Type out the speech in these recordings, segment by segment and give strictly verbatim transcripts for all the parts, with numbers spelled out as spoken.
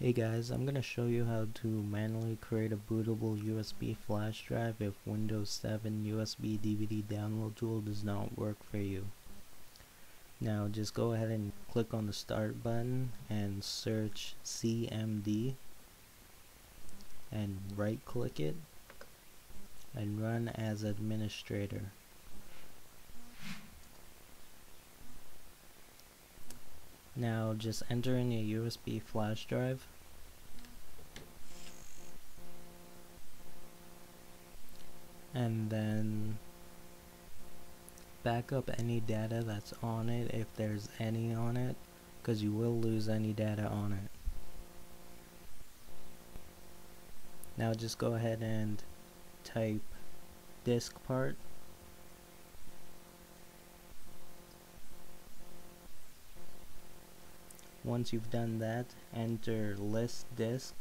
Hey guys, I'm going to show you how to manually create a bootable U S B flash drive if Windows seven U S B D V D download tool does not work for you. Now just go ahead and click on the start button and search C M D and right click it and run as administrator. Now just enter in your U S B flash drive and then back up any data that's on it, if there's any on it, because you will lose any data on it. Now just go ahead and type diskpart. Once you've done that, enter list disk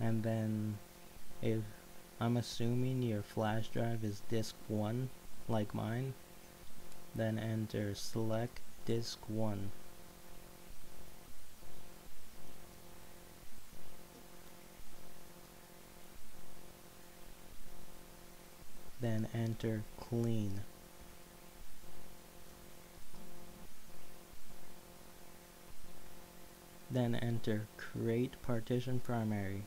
and then if I'm assuming your flash drive is disk one like mine, then enter select disk one. Then enter clean. Then enter create partition primary.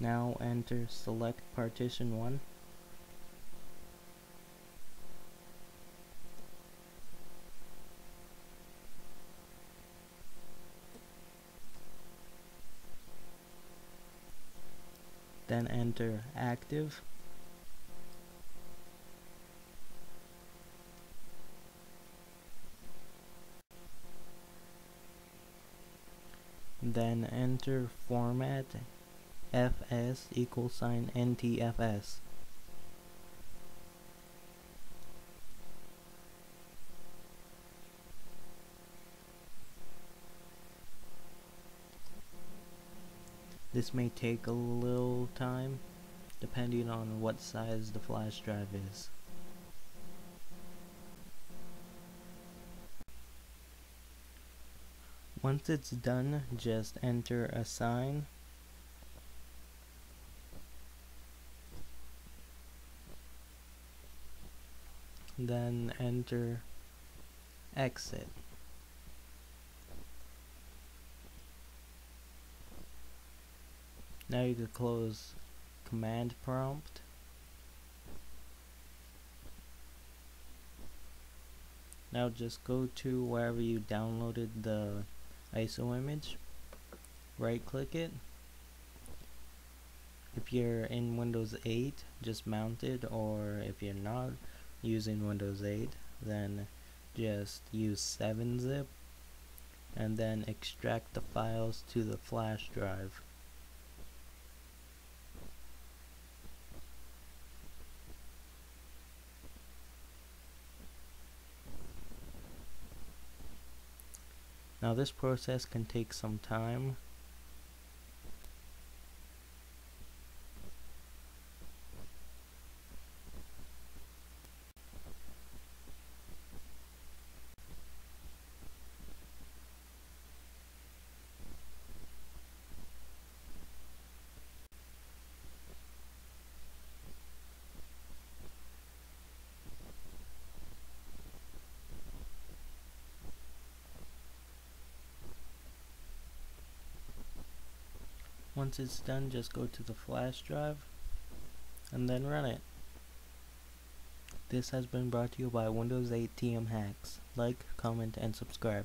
Now enter select partition one. Then enter active. Then enter format F S equal sign N T F S. This may take a little time, depending on what size the flash drive is. Once it's done, just enter assign. Then enter exit. Now you can close command prompt . Now just go to wherever you downloaded the I S O image, right click it. If you're in Windows eight, just mount it, or if you're not using Windows eight, then just use seven zip and then extract the files to the flash drive. Now this process can take some time. Once it's done, just go to the flash drive and then run it. This has been brought to you by Windows eight T M Hacks. Like, comment, and subscribe.